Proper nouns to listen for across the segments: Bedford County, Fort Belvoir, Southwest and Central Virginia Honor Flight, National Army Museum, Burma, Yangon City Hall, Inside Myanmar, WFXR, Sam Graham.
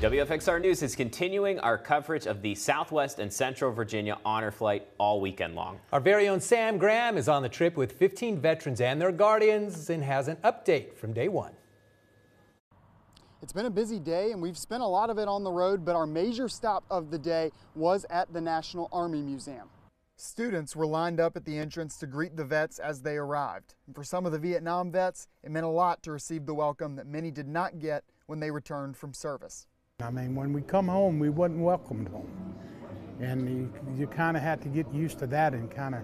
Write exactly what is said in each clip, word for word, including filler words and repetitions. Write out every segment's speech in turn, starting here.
W F X R News is continuing our coverage of the Southwest and Central Virginia Honor Flight all weekend long. Our very own Sam Graham is on the trip with fifteen veterans and their guardians and has an update from day one. It's been a busy day and we've spent a lot of it on the road, but our major stop of the day was at the National Army Museum. Students were lined up at the entrance to greet the vets as they arrived. And for some of the Vietnam vets, it meant a lot to receive the welcome that many did not get when they returned from service. I mean, when we come home, we wasn't welcomed home. And you, you kind of had to get used to that and kind of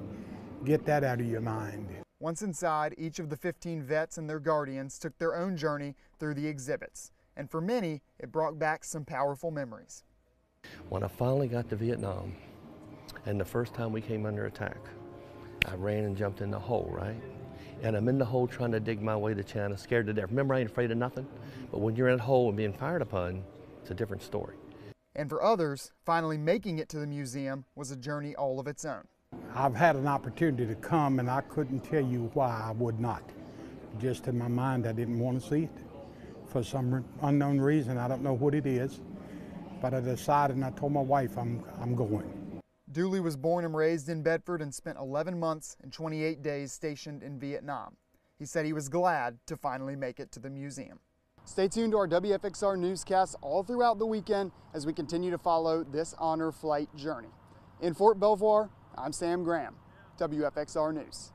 get that out of your mind. Once inside, each of the fifteen vets and their guardians took their own journey through the exhibits. And for many, it brought back some powerful memories. When I finally got to Vietnam, and the first time we came under attack, I ran and jumped in the hole, right? And I'm in the hole trying to dig my way to China, scared to death. Remember, I ain't afraid of nothing. But when you're in a hole and being fired upon, it's a different story. And for others, finally making it to the museum was a journey all of its own. I've had an opportunity to come and I couldn't tell you why I would not. Just in my mind, I didn't want to see it. For some unknown reason, I don't know what it is, but I decided and I told my wife I'm, I'm going. Dooley was born and raised in Bedford and spent eleven months and twenty-eight days stationed in Vietnam. He said he was glad to finally make it to the museum. Stay tuned to our W F X R newscasts all throughout the weekend as we continue to follow this honor flight journey. In Fort Belvoir, I'm Sam Graham, W F X R News.